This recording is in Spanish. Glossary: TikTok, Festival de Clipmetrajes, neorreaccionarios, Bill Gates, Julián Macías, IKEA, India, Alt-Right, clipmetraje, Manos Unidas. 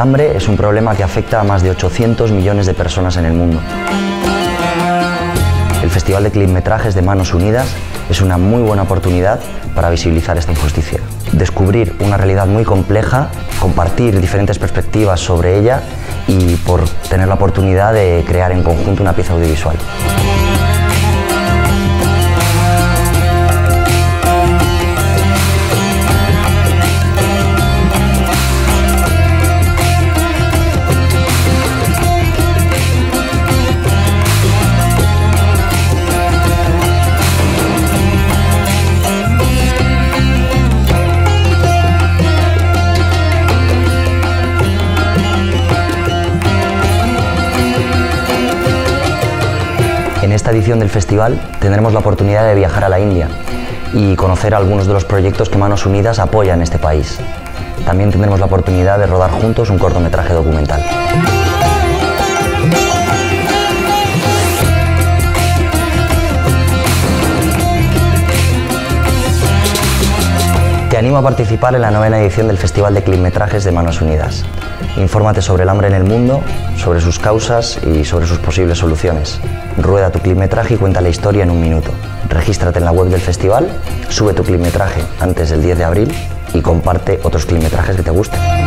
El hambre es un problema que afecta a más de 800 millones de personas en el mundo. El Festival de Clipmetrajes de Manos Unidas es una muy buena oportunidad para visibilizar esta injusticia. Descubrir una realidad muy compleja, compartir diferentes perspectivas sobre ella y por tener la oportunidad de crear en conjunto una pieza audiovisual. En esta edición del festival tendremos la oportunidad de viajar a la India y conocer algunos de los proyectos que Manos Unidas apoya en este país. También tendremos la oportunidad de rodar juntos un cortometraje documental. Te animo a participar en la 9ª edición del Festival de Clipmetrajes de Manos Unidas. Infórmate sobre el hambre en el mundo, sobre sus causas y sobre sus posibles soluciones. Rueda tu clipmetraje y cuenta la historia en un minuto. Regístrate en la web del festival, sube tu clipmetraje antes del 10 de abril y comparte otros clipmetrajes que te gusten.